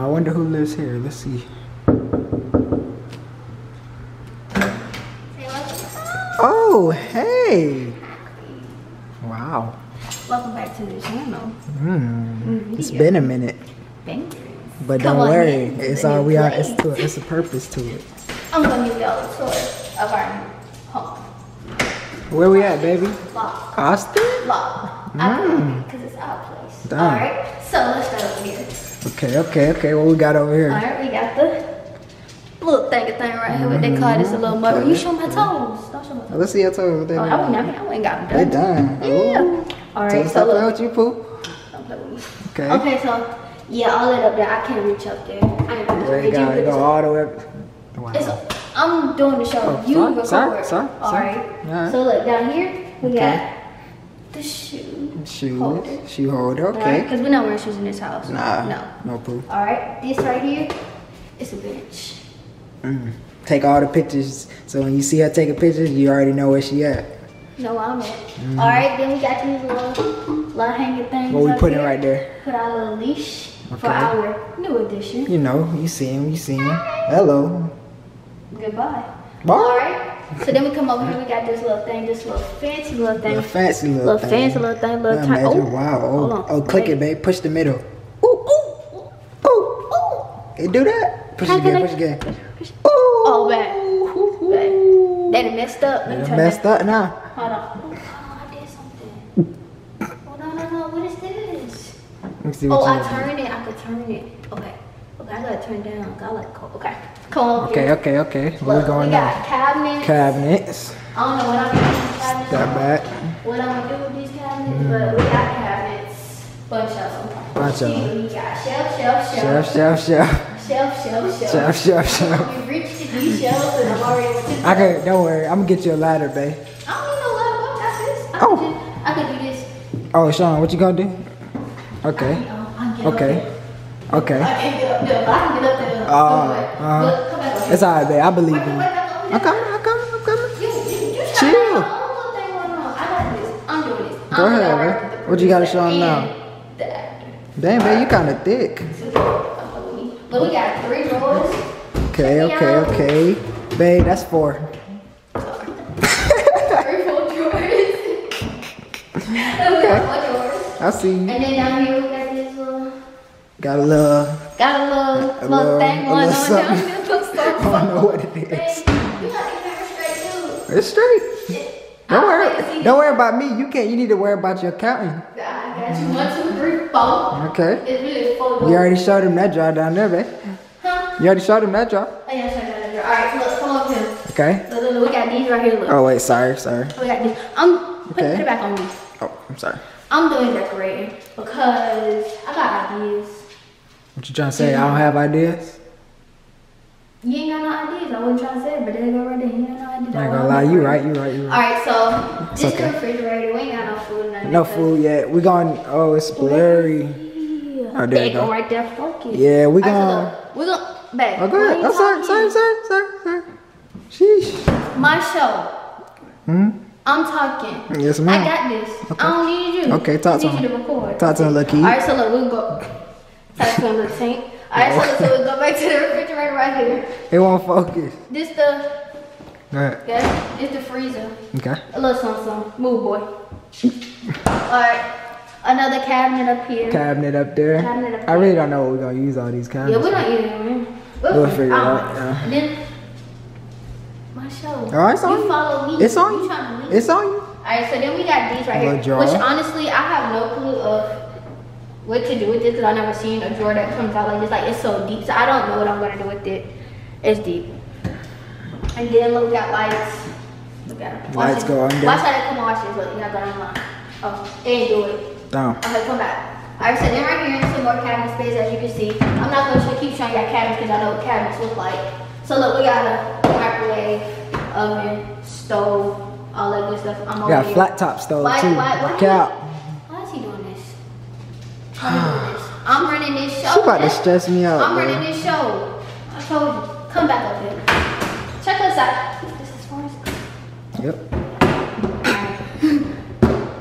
I wonder who lives here. Let's see. Oh, hey! Wow. Welcome back to the channel. It's been a minute. But don't worry, it's a purpose to it. I'm gonna give y'all a tour of our home. Where we at, baby? Loft. Austin? Loft. Because it's our place. All right. So let's start over here. Okay. What we got over here? All right, we got the little thing right here. What they call this? A little mother. You show my toes. Don't show my toes. Let's see your toes. Oh, I ain't got them done. They done. Yeah. All right. So stop playing with you, Pooh. Don't play with me. Okay. Okay, so. Yeah, all that up there. I can't reach up there. Go all the way up. Wow. I'm doing the show. Oh, you can go somewhere. All right. So look, down here, we got the shoe holder. Shoe holder, okay. Because we're not wearing shoes in this house. Nah. No. No Poo. All right. This right here is a bench. Take all the pictures. So when you see her taking pictures, you already know where she at. No, I'm at. All right. Then we got these little hanging things. What we putting right there? Put our little leash. Okay. For our new edition. You know, you see him. Hello. Goodbye. Bye. All right. So then we come over here. We got this little thing, this little fancy little thing. Oh, wow. Oh, click it, babe. Push the middle. Ooh. It do that? Push it again. Oh, bad. That messed up. Let me try that. Hold on. Oh, I did something. Oh, no. What is this? Oh, I turned it. I could turn it. Okay, I gotta turn down. Okay. We're going now. Cabinets. I don't know what I'm gonna do with these cabinets. Step back. What I'm gonna do with these cabinets, but we got cabinets. Bunch of them. We got shelf. You reached to these shelves and I'm already. Don't worry. I'm gonna get you a ladder, babe. I don't need no ladder. I got this. I can do this. Oh, Sean, what you gonna do? Okay. Okay. I can't get up there. I can get up there. Look, it's alright, babe. I believe in you. Okay, I'm coming. Chill. I got this. I'm doing it. Go ahead, babe. What you got to show him now? Damn, babe, you kind of thick. But we got 3 drawers. Okay. Babe, that's 4. Sorry. 3 full drawers. I see. And then down here we got this little. Got a little thing going on down here. I don't know what it is. You gotta get her straight, dude. It's straight. Don't worry about me. You need to worry about your counting. I got you. 1, 2, 3, 4. Okay. It's really 4. You already showed him that jar down there, babe. Huh? You already showed him that jar. Oh, yeah, I showed him that jar. Alright, so let's come up here. Okay. So look, we got these right here. Look. Oh, wait, sorry. We got these. Put it back on these. Oh, I'm sorry. I'm doing decorating because I got ideas. What you trying to say? I don't have ideas? You ain't got no ideas. I wasn't trying to say it, but there you go right there. You ain't got no ideas. I ain't gonna lie. You right. Alright, so it's this is the refrigerator. We ain't got no food. No food yet. We going. Oh, it's blurry. Oh, there you go. Right there. Focus. Yeah, we going. We going. Back. Oh, go ahead. Sorry. Sheesh. My show. I'm talking. Yes, ma'am. I got this. Okay. I don't need you. Okay, talk to him. I need you to record. Talk to him, Lucky. Alright, so look, we go. Alright, so we go back to the refrigerator right here. It won't focus. It's the freezer. Okay. A little something. Move, boy. Alright. Another cabinet up here. Cabinet up there. I really don't know what we're gonna use all these cabinets. Yeah, we're not using them. We'll figure it out. Yeah. Then my show. Alright, it's on you. Follow me. It's on you. It's on you. Alright, so then we got these right here. Which honestly I have no clue of what to do with this because I've never seen a drawer that comes out like this. Like, it's so deep, so I don't know what I'm gonna do with it. It's deep. And then look, we got lights. Look at them. Lights go on there. Watch how they come on. Watch this. Look, you got that online. Oh, they ain't do it. Down. Okay, come back. Alright, so then right here is some more cabinet space, as you can see. I'm not gonna keep showing y'all cabinets because I know what cabinets look like. So look, we got a microwave, oven, stove, all that good stuff. I'm over here. We got a flat top stove too. Look out. I'm running this show. She about to stress me out. I'm running this show. I told you. Come back up here. Check us out. This is for us. Yep.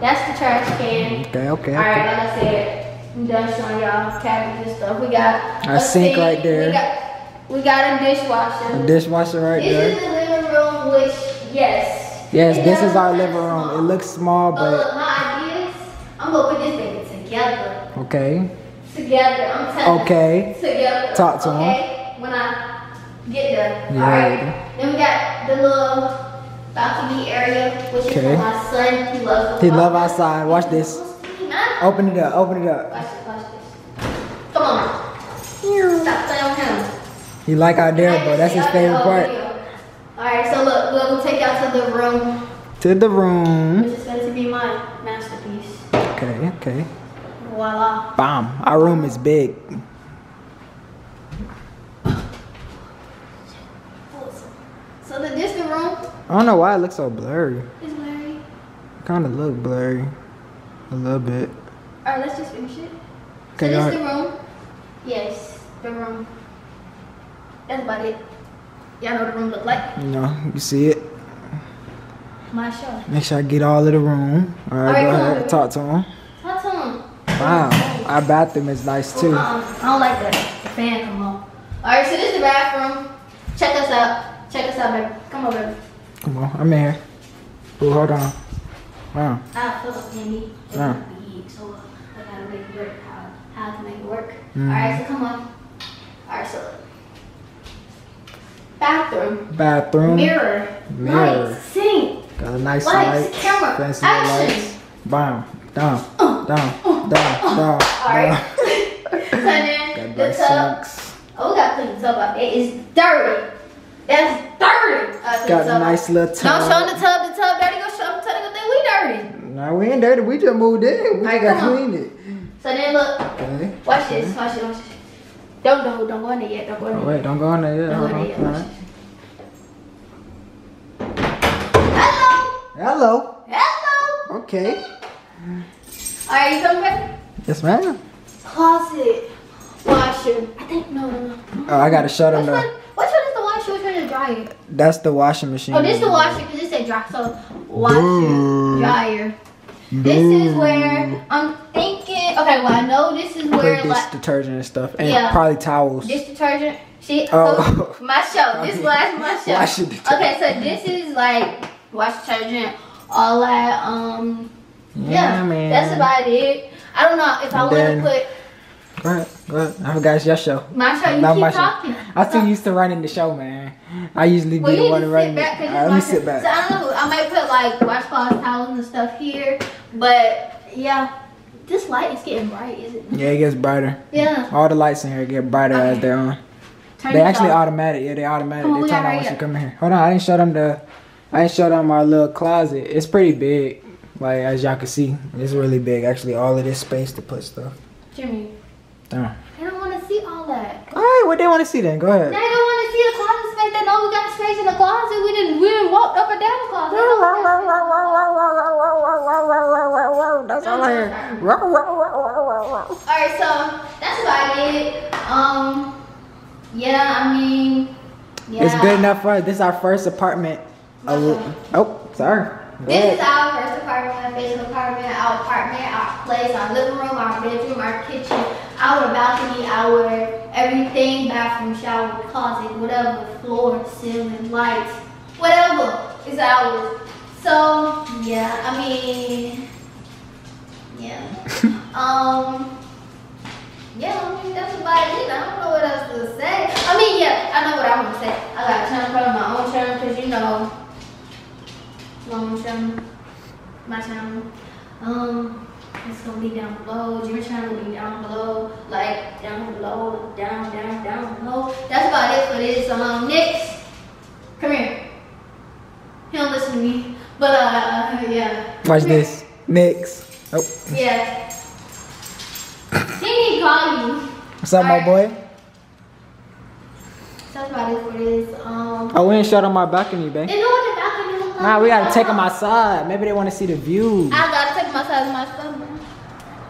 That's trash can. Okay, okay. All right, like I said, I'm done showing y'all cabbages and stuff. We got a sink right there. We got a dishwasher. A dishwasher right there. This is the living room, which, yes. Yes, this is our living room. It looks small, but. Look, my ideas, I'm gonna put this thing together. Okay. Together, I'm telling you. Okay. Together. Talk to him. When I get there. Yeah. All right. Then we got the little balcony area, which is for my son. He loves it. He loves outside. Watch this. Open it up. Open it up. Watch this. Watch this. Come on. Stop playing with him. He like out there, bro. That's his favorite part. Alright, so look. We're going to take y'all to the room. To the room. Which is going to be my masterpiece. Okay, okay. Voila. Bam. Our room is big. So this is the room. I don't know why it looks so blurry. It's blurry. It kind of look blurry. A little bit. Alright, let's just finish it. Okay, so this is the room. Yes, the room. That's about it. Y'all know what the room look like? No, you see it. My show. Make sure I get all of the room. Alright, go ahead and talk to him. Talk to him. Wow, our bathroom is nice too. I don't like that. The fan come on. Alright, so this is the bathroom. Check us out. Check us out, baby. Come on, baby. Come on, I'm in here. Ooh, hold on. Wow. I feel like Andy is gonna be big, so I gotta make it work. How to make it work. Alright, so come on. Alright, so bathroom. Bathroom. Mirror. Mirror. Lights. Sink. Got a nice light. Camera. Fancy lights. Bam. Down. Down. Down. Alright. So then the tub. Oh, we got to clean the tub up. It is dirty. That's dirty. Got a nice little tub. Don't show them the tub, daddy. Go show them the thing. We dirty. No, we ain't dirty. We just moved in. We got cleaned it. So then look. Okay. Watch this. Watch this. Watch this. Don't go in there yet. Don't go in there. Wait, don't go in there yet. Don't go in there yet. All right. Hello. Hello. Hello. Okay. All right, you coming back? Yes, ma'am. Closet. Washer. I think no. Oh, I gotta shut them down. Dryer. That's the washing machine. Oh, this is the washer because it said dry. So washer, dryer. This is where I'm thinking. Okay, well I know this is where dish detergent and stuff, and probably towels. Dish detergent. See, so my show. This was my show. Okay, so this is like wash detergent, all that. Yeah, man. That's about it. I don't know if I want to put. Go ahead, go ahead. I forgot your show. My show, you keep talking. I'm too used to running the show, man. I usually be the one running the show. Let me sit back. So I don't know, I might put like washcloths, towels and stuff here. But yeah, this light is getting bright, isn't it? Yeah, it gets brighter. Yeah. All the lights in here get brighter as they're on. They actually automatic, yeah, they automatic. They turn on once you come in here. Hold on, I didn't show them our little closet. It's pretty big. Like as y'all can see, it's really big. Actually, all of this space to put stuff. Jimmy. I don't want to see all that. All right, what they want to see then? Go ahead. They don't want to see the closet space. They know we got space in the closet. We didn't walk up and down the closet. That's all I hear. All right, so that's about it. Yeah, I mean, yeah. It's good enough for us. This is our first apartment. Oh, sorry. This is our first apartment, our basement apartment, our place, our living room, our bedroom, our kitchen, our balcony, our everything, bathroom, shower, closet, whatever, floor, ceiling, lights, whatever is ours. So, yeah, I mean, yeah. Yeah, I mean, that's about it. I don't know what else to say. I mean, yeah, I know what I want to say. I got to turn from my own channel because, you know, long channel, my channel. It's gonna be down below. Your channel will be down below, like down below, down below. That's about it for this. Next, come here. He don't listen to me, but yeah. Watch this. Next. Oh. Yeah. He ain't calling me. What's up, my boy? That's about it for this. I went and shot on my balcony, babe. Nah, we gotta take them outside. Maybe they wanna see the views. I gotta take them outside with my stomach.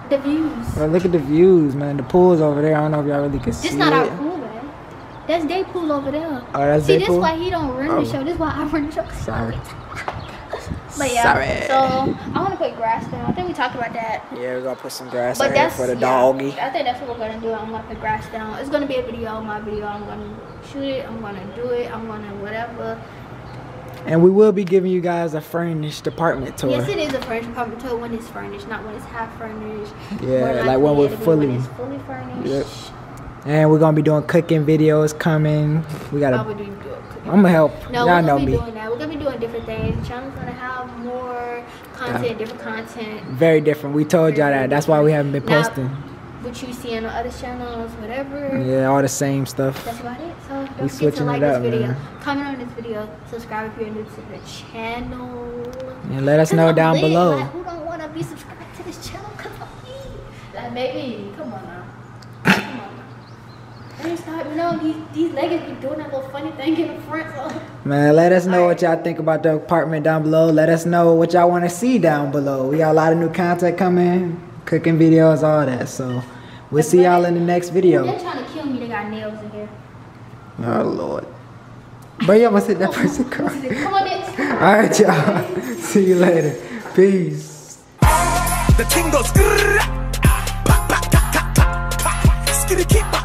The views. Well, look at the views, man. The pool's over there. I don't know if y'all really can see it. That's not our pool, man. That's their pool over there. Oh, that's their pool? See, this is why he don't run the show. This is why I run the show. Sorry. But yeah, so I wanna put grass down. I think we talked about that. Yeah, we're gonna put some grass out here for the doggy. I think that's what we're gonna do. I'm gonna put the grass down. It's gonna be a video, my video. I'm gonna shoot it. I'm gonna do it. I'm gonna whatever. And we will be giving you guys a furnished apartment tour. Yes, it is a furnished apartment tour when it's furnished, not when it's half furnished. Yeah, like when we're fully furnished. Yep. And we're gonna be doing cooking videos coming. We gotta. I'm gonna help. No, y'all know me. We're gonna be doing different things. The channel's gonna have more content, different content. Very different. We told y'all that. That's why we haven't been posting. What you see on the other channels, whatever. Yeah, all the same stuff. That's about it. So don't forget to like this video, comment on this video, subscribe if you're new to the channel, and let us know down below. Like, who don't want to be subscribed to this channel? Come on, like maybe. Come on now. Come on now. I just thought, you know, these leggings be doing that little funny thing in the front. So. Man, let us know what y'all think about the apartment down below. Let us know what y'all want to see down below. We got a lot of new content coming. Cooking videos, all that. So we'll see y'all in the next video. They're trying to kill me. They got nails in here. Oh Lord. But you almost hit that person car. All right, y'all. See you later. Peace. The thing goes.